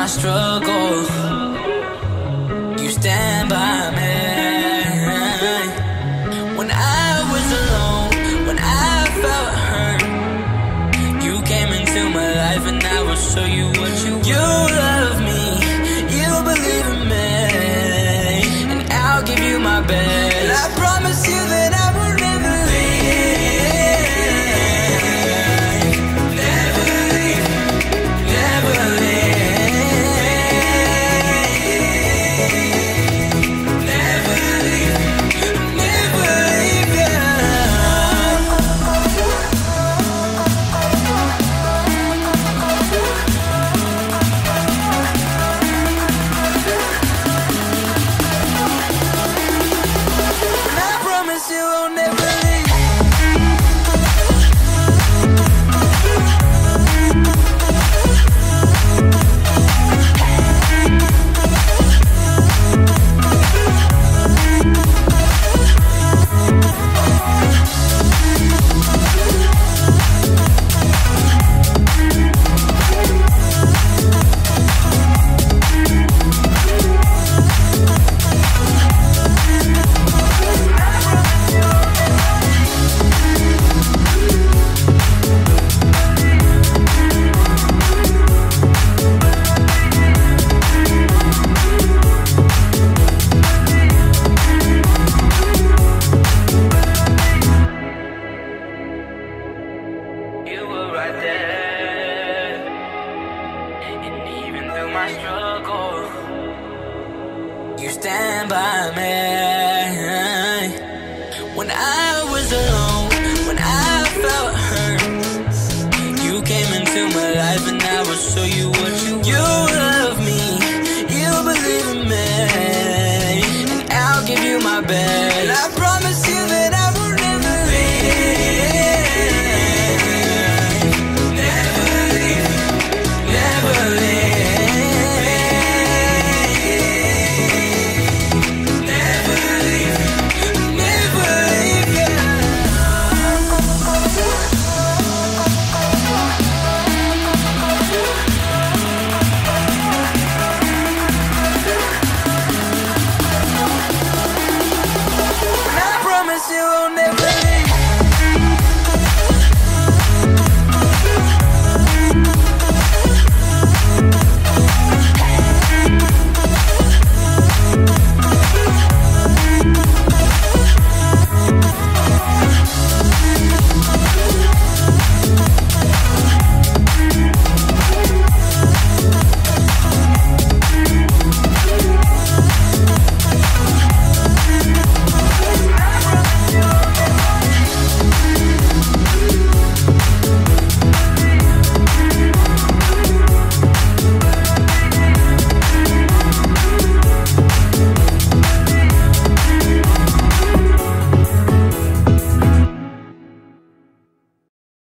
my struggle, you stand by me. When I was alone, when I felt hurt, you came into my life and I will show you what you want. You love me, you believe in me, and I'll give you my best. And I promise you that I will never leave, never leave, never leave, never leave, never leave you. And I promise you I'll never leave. And even through my struggle, you stand by me.